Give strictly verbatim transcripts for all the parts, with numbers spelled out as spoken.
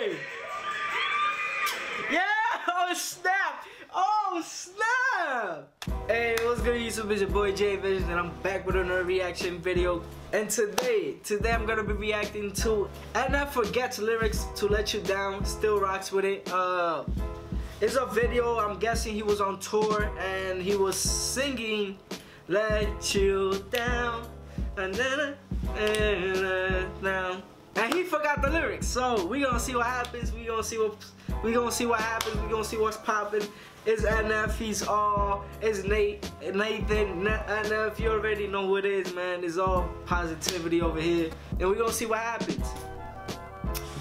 way! Yeah! Oh snap! Oh snap! Hey, what's good YouTube? It's your boy JVision and I'm back with another reaction video. And today, today I'm gonna be reacting to N F Forgets lyrics to Let You Down, still rocks with it. Uh, it's a video, I'm guessing he was on tour and he was singing Let You Down. And then now and he forgot the lyrics, so we gonna see what happens. We gonna see what we gonna see what happens. We gonna see what's popping. It's N F. He's all. It's Nate. Nathan. N F. You already know what it is, man. It's all positivity over here, and we gonna see what happens.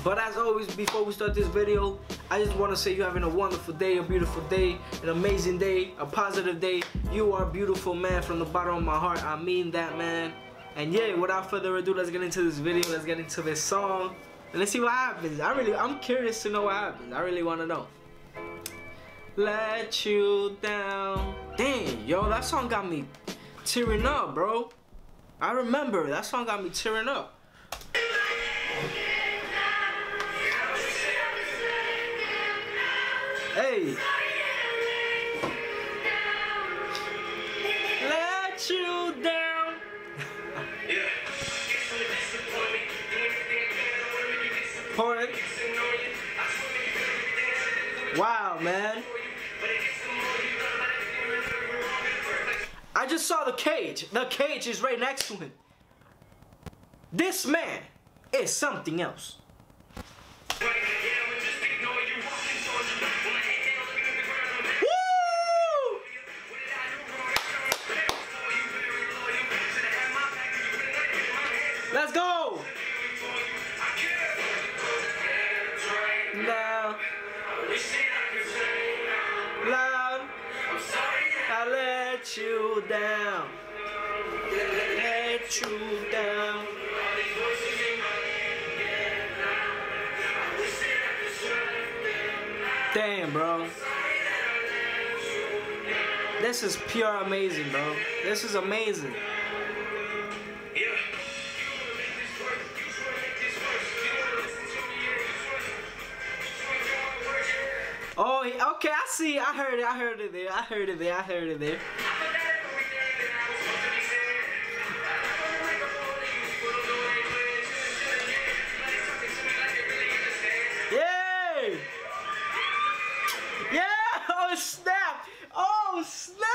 But as always, before we start this video, I just want to say you're having a wonderful day, a beautiful day, an amazing day, a positive day. You are beautiful, man. From the bottom of my heart, I mean that, man. And yeah, without further ado, let's get into this video, let's get into this song, and let's see what happens. I really, I'm curious to know what happens. I really want to know. Let you down. Damn, yo, that song got me tearing up, bro. I remember, that song got me tearing up. Hey. Let you down. Wow, man. I just saw the cage. The cage is right next to him. This man is something else. Woo! Let's go. Now, loud, I let you down, let you down. Damn, bro. This is pure amazing, bro. This is amazing. Oh, okay, I see. I heard it. I heard it there. I heard it there. I heard it there. Yay! Yeah! Oh, snap! Oh, snap!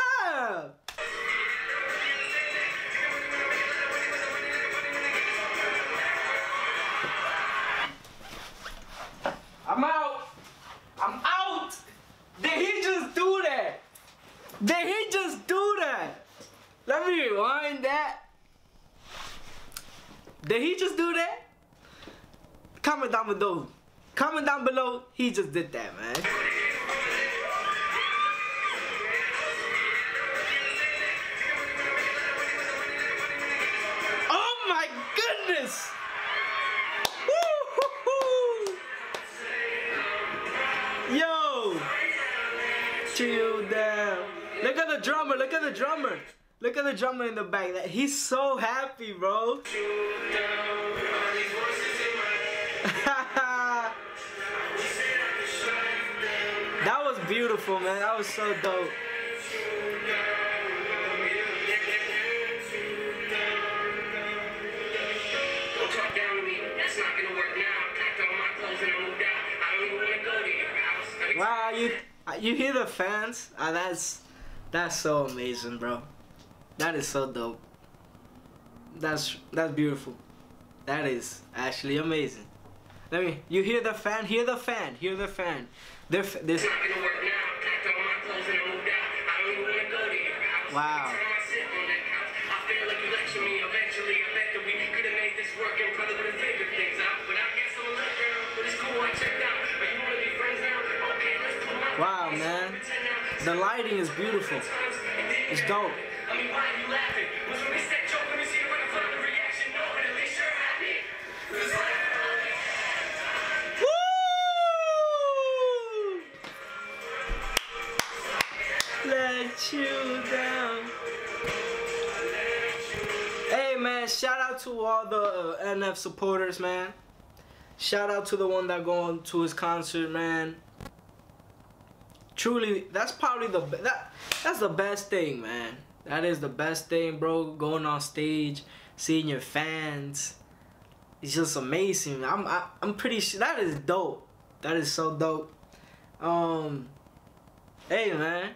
Did he just do that? Let me rewind that. Did he just do that? Comment down below. Comment down below. He just did that, man. Oh my goodness! Woo-hoo-hoo. Yo, chill down. Look at the drummer, look at the drummer. Look at the drummer in the back. He's so happy, bro. That was beautiful, man. That was so dope. Wow, you you hear the fans? Ah, that's That's so amazing, bro. That is so dope. That's that's beautiful. That is actually amazing. Let me. You hear the fan? Hear the fan? Hear the fan? They're this. Wow. Wow, man. The lighting is beautiful. It's dope. I mean, why are you laughing? Because when they said joke, when you see the fucking reaction, no, but at least you're happy. Woo! Let you down. Hey, man, shout out to all the uh, N F supporters, man. Shout out to the one that going to his concert, man. Truly, that's probably the that that's the best thing, man. That is the best thing, bro. Going on stage, seeing your fans, it's just amazing. I'm I, I'm pretty sure that is dope. That is so dope. Um, hey, man.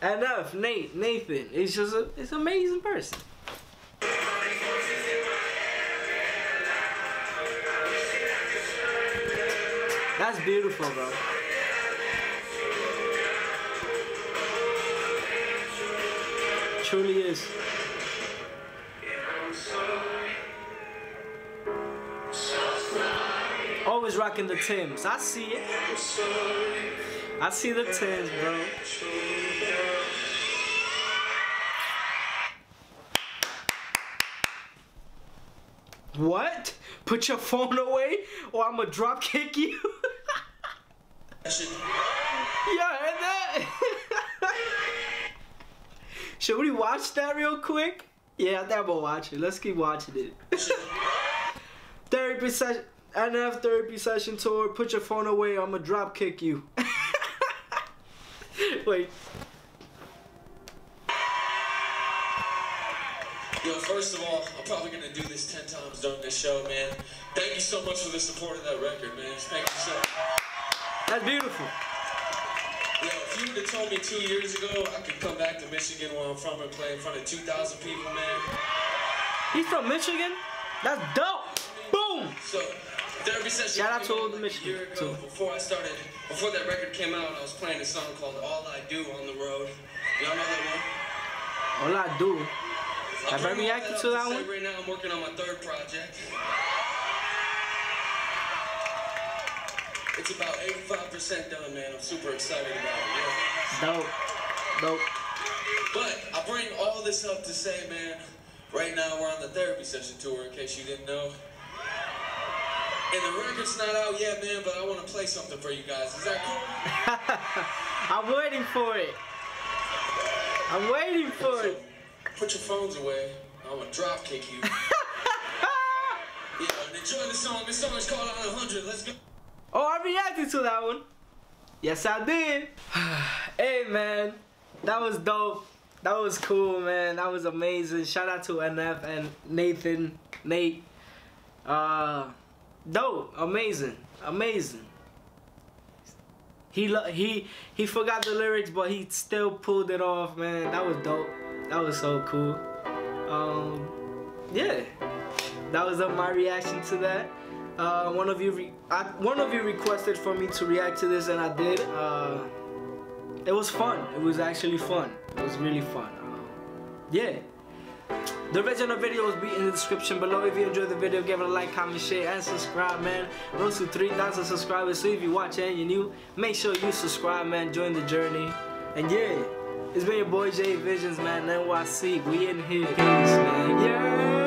N F, Nate, Nathan. It's just a, it's an amazing person. That's beautiful, bro. Truly is. Always rocking the Timbs. I see it. I see the Timbs, bro. What? Put your phone away or I'ma drop kick you. Yeah, and that. Should we watch that real quick? Yeah, I think I'm gonna watch it. Let's keep watching it. Therapy session, N F Therapy Session Tour. Put your phone away. I'ma drop kick you. Wait. Yo, first of all, I'm probably gonna do this ten times during this show, man. Thank you so much for the support of that record, man. Thank you so much. That's beautiful. Yo, if you would have told me two years ago I could come back to Michigan, where I'm from, and play in front of two thousand people, man. He's from Michigan? That's dope. Boom. So, Therapy Session. Shout out to all the Michigan. A year ago, before I started, before that record came out, I was playing a song called "All I Do" on the road. Y'all know that one? All I Do. I've been reacting to that one. Right now, I'm working on my third project. It's about eighty-five percent done, man. I'm super excited about it. Yeah. Dope. Dope. But I bring all this up to say, man, right now we're on the Therapy Session Tour, in case you didn't know. And the record's not out yet, man, but I want to play something for you guys. Is that cool? I'm waiting for it. I'm waiting for so, it. Put your phones away. I'm gonna drop kick you. Yeah, enjoy the song. This song is called On one hundred. Let's go. Oh, I reacted to that one. Yes, I did. Hey, man. That was dope. That was cool, man. That was amazing. Shout out to N F and Nathan, Nate. Uh, dope. Amazing. Amazing. He, he, he forgot the lyrics, but he still pulled it off, man. That was dope. That was so cool. Um, yeah, that was uh, my reaction to that. Uh, one of you, re I, one of you requested for me to react to this, and I did. Uh, it was fun. It was actually fun. It was really fun. Um, yeah. The original video will be in the description below. If you enjoyed the video, give it a like, comment, share, and subscribe, man. Road to three thousand subscribers. So if you watch and you're new, make sure you subscribe, man. Join the journey. And yeah. It's been your boy JVisions, man. N Y C. We in here. Peace, man. Yeah.